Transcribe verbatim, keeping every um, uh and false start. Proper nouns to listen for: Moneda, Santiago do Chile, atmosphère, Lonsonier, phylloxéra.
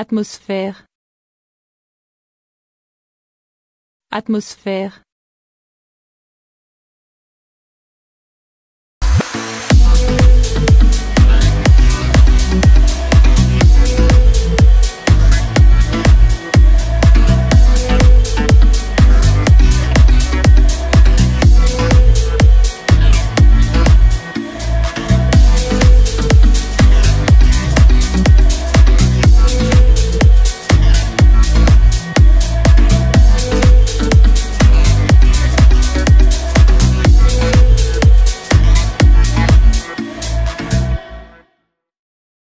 Atmosphère. Atmosphère.